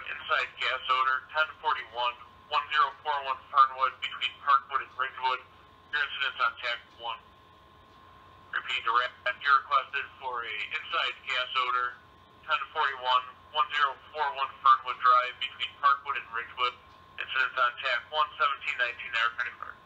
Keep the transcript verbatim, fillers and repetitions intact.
burn inside gas odor, ten forty-one, ten forty-one Fernwood, between Parkwood and Ridgewood. Your incidents on T A C one. Repeat, you're requested for a inside gas odor, ten forty-one, ten forty-one Fernwood Drive, between Parkwood and Ridgewood. Incidents on T A C one, seventeen nineteen hour twenty-four.